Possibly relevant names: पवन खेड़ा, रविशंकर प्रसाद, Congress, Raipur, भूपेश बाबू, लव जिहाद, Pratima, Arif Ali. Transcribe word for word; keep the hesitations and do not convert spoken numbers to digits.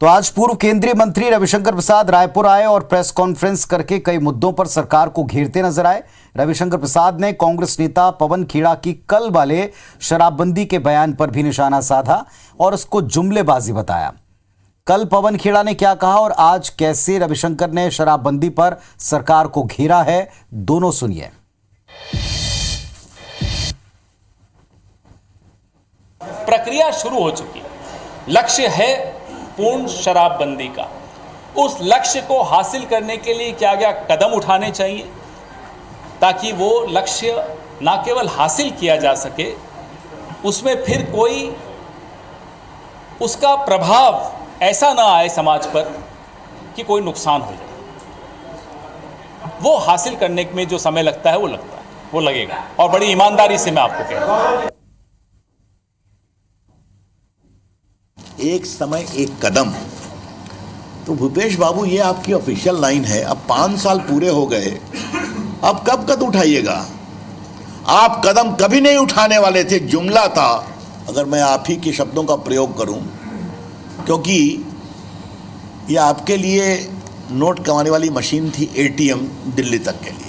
तो आज पूर्व केंद्रीय मंत्री रविशंकर प्रसाद रायपुर आए और प्रेस कॉन्फ्रेंस करके कई मुद्दों पर सरकार को घेरते नजर आए। रविशंकर प्रसाद ने कांग्रेस नेता पवन खेड़ा की कल वाले शराबबंदी के बयान पर भी निशाना साधा और उसको जुमलेबाजी बताया। कल पवन खेड़ा ने क्या कहा और आज कैसे रविशंकर ने शराबबंदी पर सरकार को घेरा है, दोनों सुनिए। प्रक्रिया शुरू हो चुकी है। लक्ष्य है पूर्ण शराबबंदी का। उस लक्ष्य को हासिल करने के लिए क्या क्या कदम उठाने चाहिए ताकि वो लक्ष्य ना केवल हासिल किया जा सके, उसमें फिर कोई उसका प्रभाव ऐसा ना आए समाज पर कि कोई नुकसान हो जाए। वो हासिल करने में जो समय लगता है वो लगता है वो लगेगा, और बड़ी ईमानदारी से मैं आपको कह रहा हूँ। एक समय एक कदम, तो भूपेश बाबू ये आपकी ऑफिशियल लाइन है। अब पाँच साल पूरे हो गए, अब कब कदम उठाइएगा? आप कदम कभी नहीं उठाने वाले थे, जुमला था, अगर मैं आप ही के शब्दों का प्रयोग करूं, क्योंकि ये आपके लिए नोट कमाने वाली मशीन थी, एटीएम दिल्ली तक के लिए।